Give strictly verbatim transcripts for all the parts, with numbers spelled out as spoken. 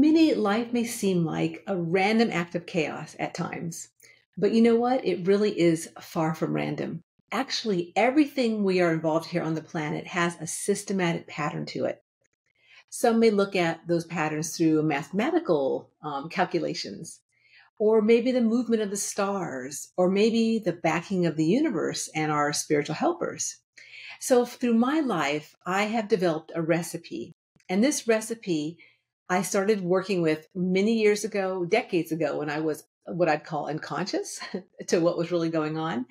many, life may seem like a random act of chaos at times, but you know what? It really is far from random. Actually, everything we are involved here on the planet has a systematic pattern to it. Some may look at those patterns through mathematical um, calculations, or maybe the movement of the stars, or maybe the backing of the universe and our spiritual helpers. So through my life, I have developed a recipe, and this recipe I started working with many years ago, decades ago, when I was what I'd call unconscious to what was really going on.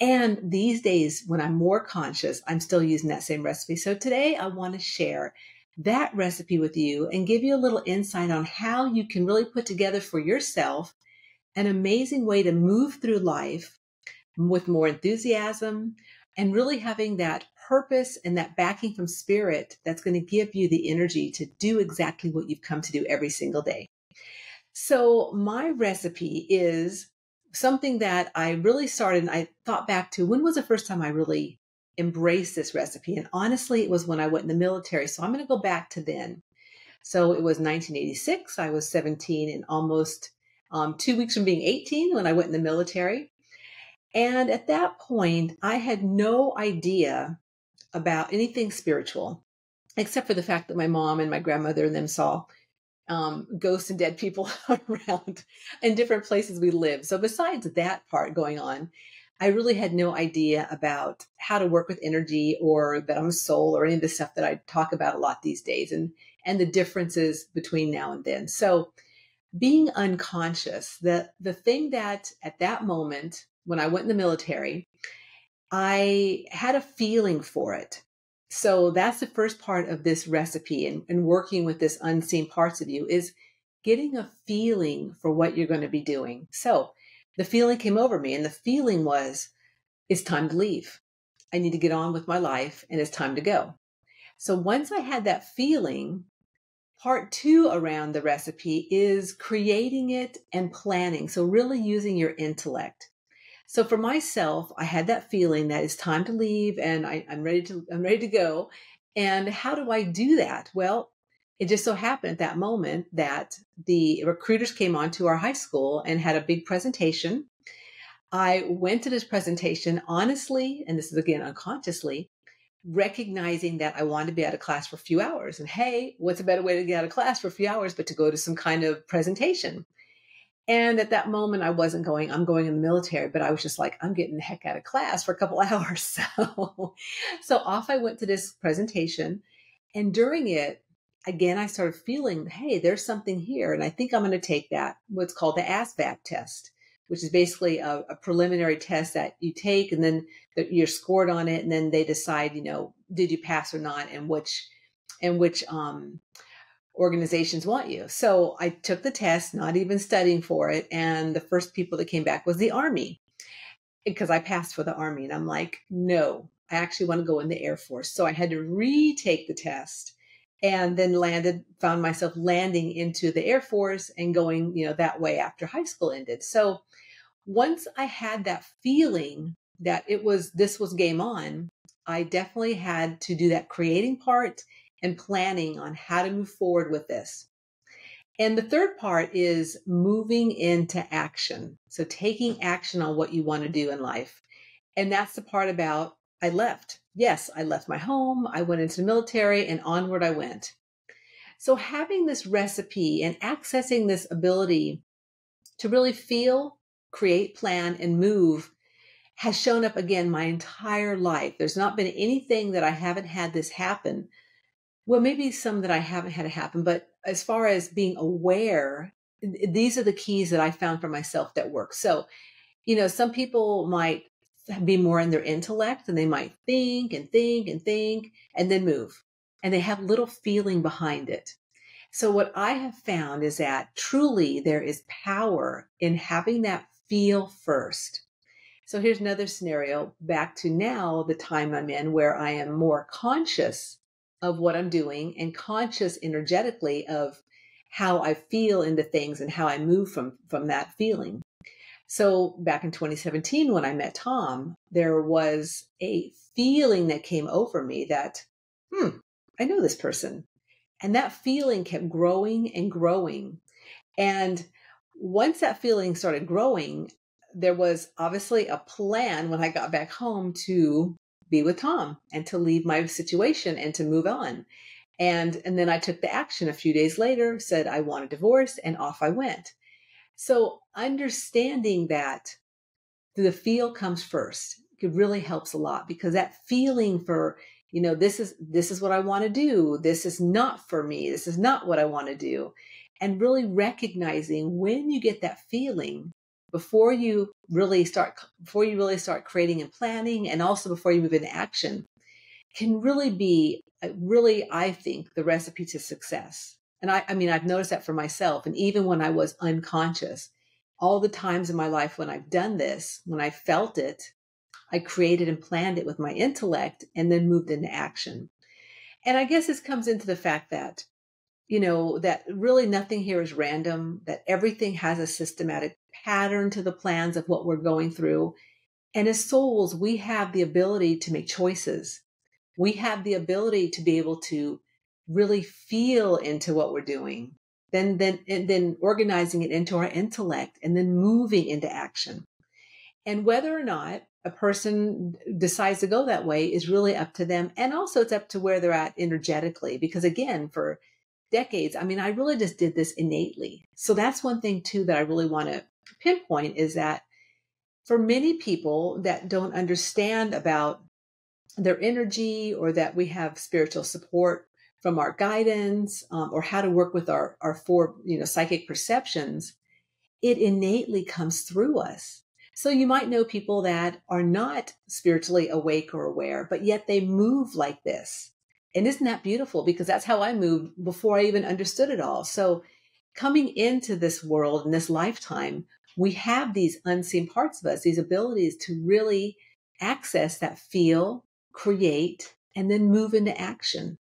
And these days, when I'm more conscious, I'm still using that same recipe. So today I want to share that recipe with you and give you a little insight on how you can really put together for yourself an amazing way to move through life with more enthusiasm and really having that purpose and that backing from spirit that's going to give you the energy to do exactly what you've come to do every single day. So my recipe is something that I really started, and I thought back to when was the first time I really embraced this recipe. And honestly, it was when I went in the military. So I'm going to go back to then. So it was nineteen eighty-six. I was seventeen and almost um, two weeks from being eighteen when I went in the military. And at that point, I had no idea about anything spiritual, except for the fact that my mom and my grandmother and them saw Um, ghosts and dead people around in different places we live. So besides that part going on, I really had no idea about how to work with energy or that I'm a soul or any of the stuff that I talk about a lot these days and, and the differences between now and then. So being unconscious, the, the thing that at that moment, when I went in the military, I had a feeling for it. So that's the first part of this recipe and, and working with this unseen parts of you is getting a feeling for what you're going to be doing. So the feeling came over me, and the feeling was, it's time to leave. I need to get on with my life, and it's time to go. So once I had that feeling, part two around the recipe is creating it and planning. So really using your intellect. So for myself, I had that feeling that it's time to leave and I, I'm ready to, I'm ready to go. And how do I do that? Well, it just so happened at that moment that the recruiters came on to our high school and had a big presentation. I went to this presentation, honestly, and this is again, unconsciously, recognizing that I wanted to be out of class for a few hours. And hey, what's a better way to get out of class for a few hours, but to go to some kind of presentation? And at that moment, I wasn't going, I'm going in the military, but I was just like, I'm getting the heck out of class for a couple hours. So, so off I went to this presentation. And during it, again, I started feeling, hey, there's something here. And I think I'm going to take that, what's called the A S V A B test, which is basically a, a preliminary test that you take and then you're scored on it. And then they decide, you know, did you pass or not? And which, and which, um, organizations want you. So I took the test, not even studying for it. And the first people that came back was the Army, because I passed for the Army. And I'm like, no, I actually want to go in the Air Force. So I had to retake the test and then landed, found myself landing into the Air Force and going, you know, that way after high school ended. So once I had that feeling that it was, this was game on, I definitely had to do that creating part and planning on how to move forward with this. And the third part is moving into action. So taking action on what you want to do in life. And that's the part about I left. Yes, I left my home. I went into the military and onward I went. So having this recipe and accessing this ability to really feel, create, plan, and move has shown up again my entire life. There's not been anything that I haven't had this happen. Well, maybe some that I haven't had it happen, but as far as being aware, these are the keys that I found for myself that work. So, you know, some people might be more in their intellect and they might think and think and think and then move, and they have little feeling behind it. So what I have found is that truly there is power in having that feel first. So here's another scenario back to now, the time I'm in where I am more conscious of what I'm doing and conscious energetically of how I feel into things and how I move from, from that feeling. So back in twenty seventeen, when I met Tom, there was a feeling that came over me that, hmm, I know this person. And that feeling kept growing and growing. And once that feeling started growing, there was obviously a plan when I got back home to be with Tom and to leave my situation and to move on. And, and then I took the action a few days later, said I want a divorce, and off I went. So understanding that the feel comes first, it really helps a lot, because that feeling for, you know, this is, this is what I want to do. This is not for me. This is not what I want to do. And really recognizing when you get that feeling before you really start, before you really start creating and planning, and also before you move into action, can really be really, I think, the recipe to success. And I, I mean, I've noticed that for myself. And even when I was unconscious, all the times in my life when I've done this, when I felt it, I created and planned it with my intellect and then moved into action. And I guess this comes into the fact that, you know, that really nothing here is random, that everything has a systematic pattern to the plans of what we're going through. And as souls, we have the ability to make choices. We have the ability to be able to really feel into what we're doing, then, then, and then organizing it into our intellect and then moving into action. And whether or not a person decides to go that way is really up to them. And also it's up to where they're at energetically, because again, for decades, I mean, I really just did this innately. So that's one thing too, that I really want to pinpoint, is that for many people that don't understand about their energy, or that we have spiritual support from our guidance, um, or how to work with our, our four, you know, psychic perceptions, it innately comes through us. So you might know people that are not spiritually awake or aware, but yet they move like this. And isn't that beautiful? Because that's how I moved before I even understood it all. So coming into this world, in this lifetime, we have these unseen parts of us, these abilities to really access that feel, create, and then move into action.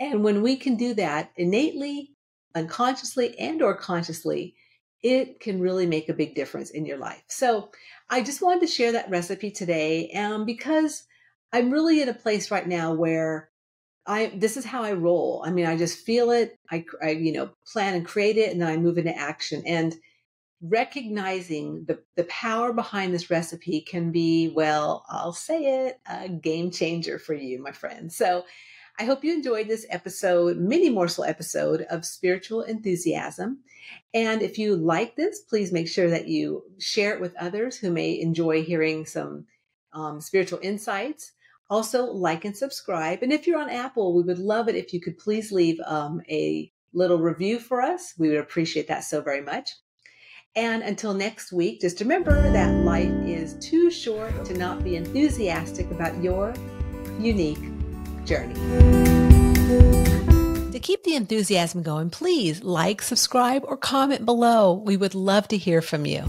And when we can do that innately, unconsciously, and or consciously, it can really make a big difference in your life. So I just wanted to share that recipe today, um, because I'm really in a place right now where I, this is how I roll. I mean, I just feel it. I, I, you know, plan and create it, and then I move into action. And recognizing the, the power behind this recipe can be, well, I'll say it, a game changer for you, my friend. So I hope you enjoyed this episode, mini morsel episode of Spiritual Enthusiasm. And if you like this, please make sure that you share it with others who may enjoy hearing some um, spiritual insights. Also, like and subscribe. And if you're on Apple, we would love it if you could please leave um, a little review for us. We would appreciate that so very much. And until next week, just remember that life is too short to not be enthusiastic about your unique journey. To keep the enthusiasm going, please like, subscribe, or comment below. We would love to hear from you.